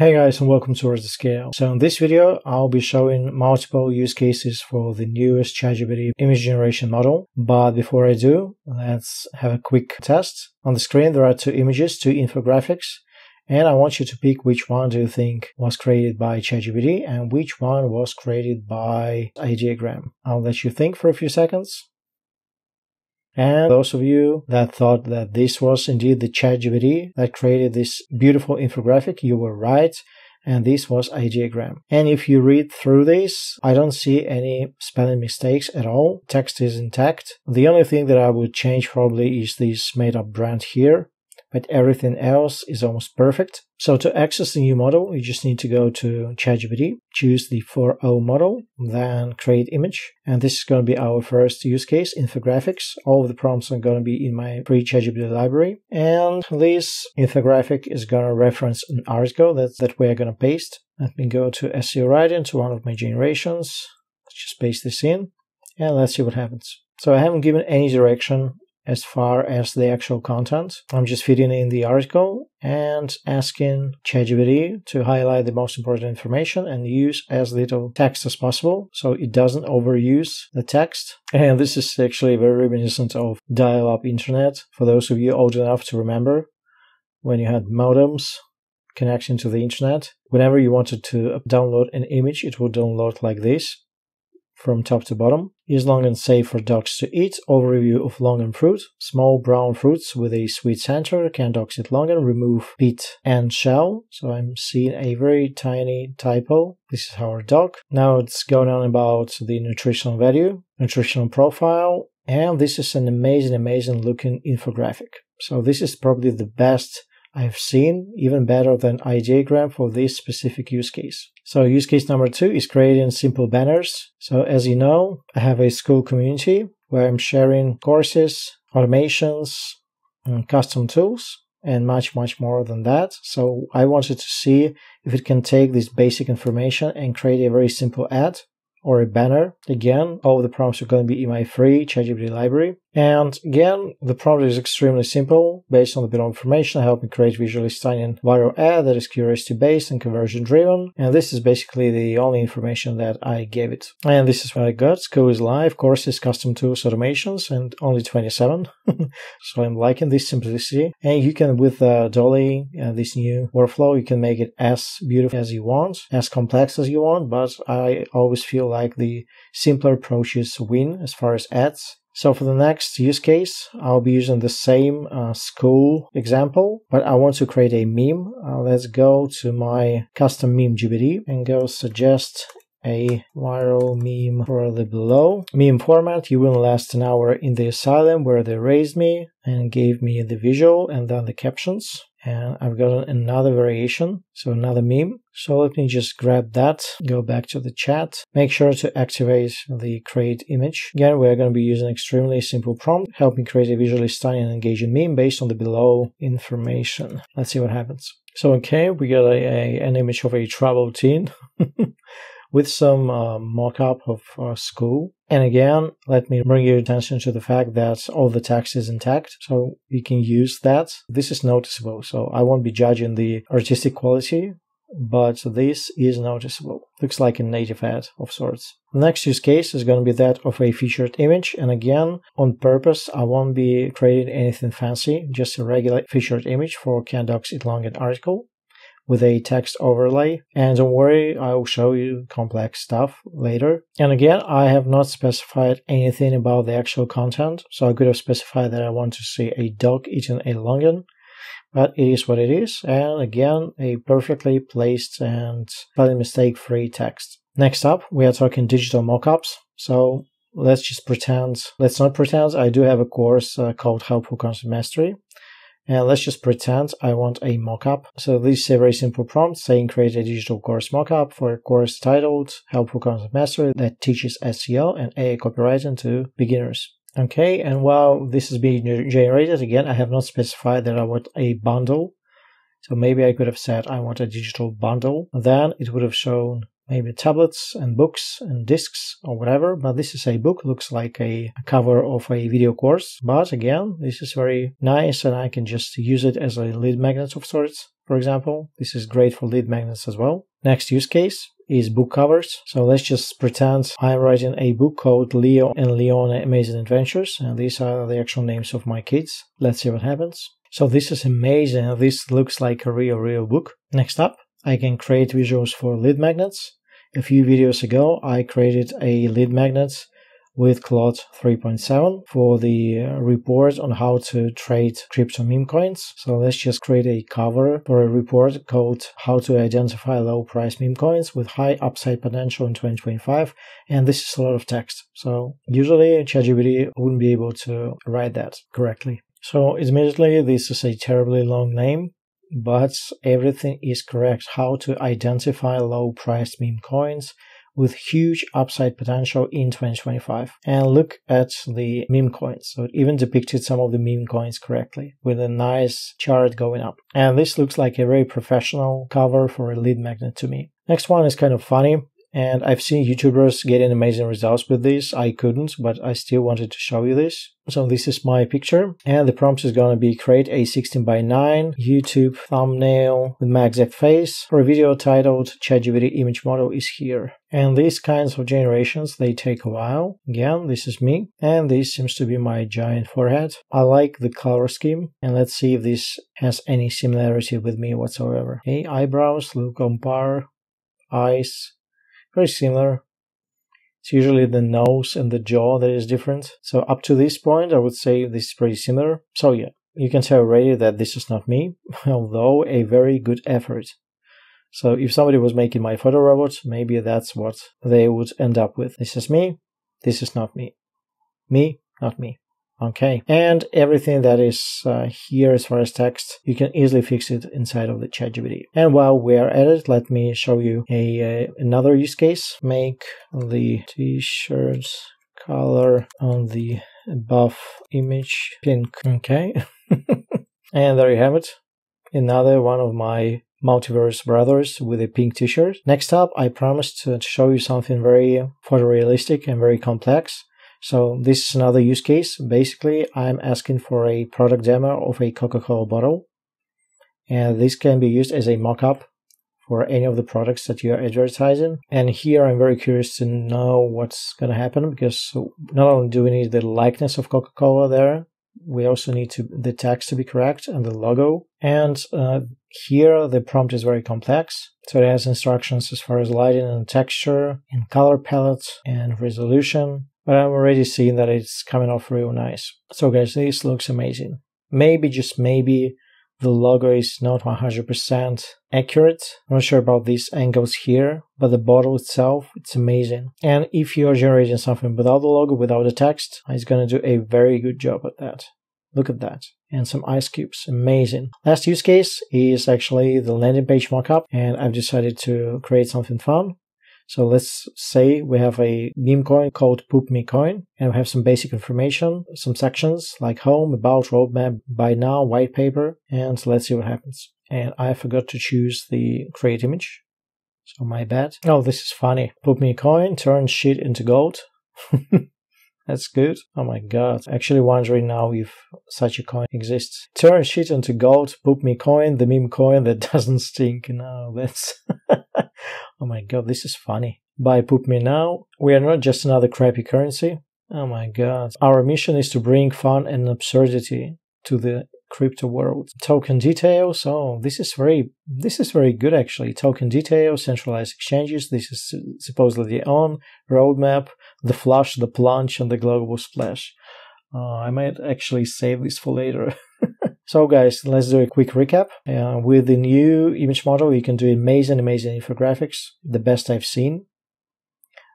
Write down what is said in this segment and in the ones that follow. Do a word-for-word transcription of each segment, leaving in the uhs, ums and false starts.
Hey guys, and welcome to WordsAtScale. So in this video, I'll be showing multiple use cases for the newest ChatGPT image generation model. But before I do, let's have a quick test. On the screen, there are two images, two infographics, and I want you to pick which one do you think was created by ChatGPT and which one was created by Ideogram. I'll let you think for a few seconds. And those of you that thought that this was indeed the ChatGPT that created this beautiful infographic, you were right, and this was Ideogram. And if you read through this, I don't see any spelling mistakes at all. Text is intact. The only thing that I would change probably is this made-up brand here, but everything else is almost perfect. So to access the new model, you just need to go to ChatGPT, choose the four point oh model, then create image. And this is going to be our first use case, infographics. All of the prompts are going to be in my pre-ChatGPT library. And this infographic is going to reference an article that, that we're going to paste. Let me go to S E O Writing, to one of my generations. Let's just paste this in and let's see what happens. So I haven't given any direction as far as the actual content. I'm just feeding in the article and asking ChatGPT to highlight the most important information and use as little text as possible so it doesn't overuse the text. And this is actually very reminiscent of dial-up internet. For those of you old enough to remember when you had modems connecting to the internet, whenever you wanted to download an image, it would download like this, from top to bottom. Is long and safe for dogs to eat. Overview of longan fruit. Small brown fruits with a sweet center. Can dogs eat longan? Remove pit and shell. So I'm seeing a very tiny typo. This is our dog. Now it's going on about the nutritional value, nutritional profile, and this is an amazing, amazing looking infographic. So this is probably the best I've seen, even better than Ideogram for this specific use case. So use case number two is creating simple banners. So as you know, I have a school community where I'm sharing courses, automations, and custom tools, and much, much more than that. So I wanted to see if it can take this basic information and create a very simple ad or a banner. Again, all the prompts are going to be in my free ChatGPT library. And again, the prompt is extremely simple. Based on the below information, help me create visually stunning viral ad that is curiosity-based and conversion-driven. And this is basically the only information that I gave it. And this is what I got. School is live, courses, custom tools, automations, and only twenty-seven. So I'm liking this simplicity. And you can, with uh, DALL-E, uh, this new workflow, you can make it as beautiful as you want, as complex as you want. But I always feel like the simpler approaches win as far as ads. So for the next use case, I'll be using the same uh, school example, but I want to create a meme. Uh, let's go to my custom meme G P T and go suggest a viral meme for the below. Meme format, you will last an hour in the asylum where they raised me, and gave me the visual and then the captions. And I've got another variation, so another meme. So let me just grab that, go back to the chat, make sure to activate the create image. Again, we're going to be using an extremely simple prompt, help me create a visually stunning and engaging meme based on the below information. Let's see what happens. So, okay, we got a, a, an image of a troubled teen with some uh, mock-up of uh, school. And again, let me bring your attention to the fact that all the text is intact, so we can use that. This is noticeable, so I won't be judging the artistic quality, but this is noticeable. Looks like a native ad of sorts. The next use case is going to be that of a featured image. And again, on purpose, I won't be creating anything fancy, just a regular featured image for Can Dogs Eat Longan article, with a text overlay. And don't worry, I'll show you complex stuff later. And again, I have not specified anything about the actual content, so I could have specified that I want to see a dog eating a longan, but it is what it is. And again, a perfectly placed and spelling mistake-free text. Next up, we are talking digital mockups. So let's just pretend, let's not pretend, I do have a course uh, called How Poor Content Mastery. And let's just pretend I want a mockup. So this is a very simple prompt saying create a digital course mockup for a course titled How Poor Content Mastery that teaches S E O and A I copywriting to beginners. Okay, and while this is being generated, again, I have not specified that I want a bundle. So maybe I could have said I want a digital bundle. Then it would have shown maybe tablets and books and discs or whatever, but this is a book, looks like a cover of a video course. But again, this is very nice and I can just use it as a lead magnet of sorts for example. This is great for lead magnets as well. Next use case is book covers. So let's just pretend I'm writing a book called Leo and Leona Amazing Adventures, and these are the actual names of my kids. Let's see what happens. So this is amazing. This looks like a real, real book. Next up, I can create visuals for lead magnets. A few videos ago, I created a lead magnet with Claude three point seven for the report on how to trade crypto meme coins. So let's just create a cover for a report called How to Identify Low Price Meme Coins with High Upside Potential in twenty twenty-five. And this is a lot of text. So usually ChatGPT wouldn't be able to write that correctly. So admittedly, this is a terribly long name, but everything is correct. How to identify low priced meme coins with huge upside potential in twenty twenty-five. And look at the meme coins. So it even depicted some of the meme coins correctly with a nice chart going up. And this looks like a very professional cover for a lead magnet to me. Next one is kind of funny, and I've seen YouTubers getting amazing results with this. I couldn't, but I still wanted to show you this. So this is my picture, and the prompt is going to be create a sixteen by nine YouTube thumbnail with my exact face for a video titled ChatGPT image model is here. And these kinds of generations, they take a while. Again, this is me, and this seems to be my giant forehead. I like the color scheme, and let's see if this has any similarity with me whatsoever. Hey, eyebrows look on par, eyes very similar. It's usually the nose and the jaw that is different. So up to this point, I would say this is pretty similar. So yeah, you can tell already that this is not me, although a very good effort. So if somebody was making my photo robot, maybe that's what they would end up with. This is me. This is not me. Me, not me. Okay. And everything that is uh, here as far as text, you can easily fix it inside of the ChatGPT. And while we're at it, let me show you a uh, another use case. Make the t-shirt color on the above image pink. Okay. And there you have it. Another one of my multiverse brothers with a pink t-shirt. Next up, I promised to show you something very photorealistic and very complex. So this is another use case. Basically, I'm asking for a product demo of a Coca-Cola bottle. And this can be used as a mock-up for any of the products that you're advertising. And here I'm very curious to know what's going to happen, because not only do we need the likeness of Coca-Cola there, we also need to the text to be correct and the logo. And uh, here the prompt is very complex. So it has instructions as far as lighting and texture and color palette and resolution. But I'm already seeing that it's coming off real nice. So guys, this looks amazing. Maybe, just maybe, the logo is not one hundred percent accurate. I'm not sure about these angles here, but the bottle itself, it's amazing. And if you're generating something without the logo, without the text, it's going to do a very good job at that. Look at that. And some ice cubes. Amazing. Last use case is actually the landing page mockup, and I've decided to create something fun. So let's say we have a meme coin called PoopMeCoin, and we have some basic information, some sections like home, about, roadmap, buy now, white paper, and let's see what happens. And I forgot to choose the create image, so my bad. Oh, this is funny. PoopMeCoin turns shit into gold. That's good. Oh my god. Actually wondering now if such a coin exists. Turn shit into gold, PoopMeCoin, the meme coin that doesn't stink. No, that's... Oh my god, this is funny. Buy PoopMe now. We are not just another crappy currency. Oh my god. Our mission is to bring fun and absurdity to the crypto world. Token details. Oh, this is very this is very good actually. Token details, centralized exchanges. This is supposedly on roadmap, the flush, the plunge, and the global splash. Uh, I might actually save this for later. So guys, let's do a quick recap. Uh, with the new image model, you can do amazing, amazing infographics, the best I've seen.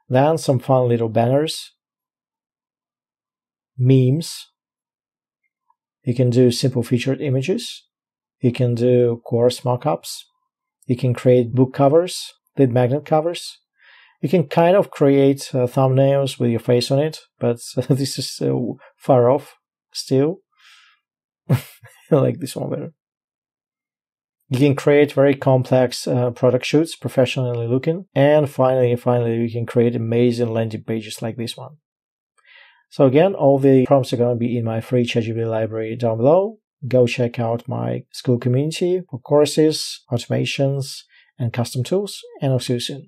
Then some fun little banners, memes. You can do simple featured images. You can do coarse mockups. You can create book covers, lead magnet covers. You can kind of create uh, thumbnails with your face on it, but this is so far off still. I like this one better. You can create very complex uh, product shoots, professionally looking. And finally, finally, you can create amazing landing pages like this one. So again, all the prompts are going to be in my free ChatGPT library down below. go check out my school community for courses, automations, and custom tools, and I'll see you soon.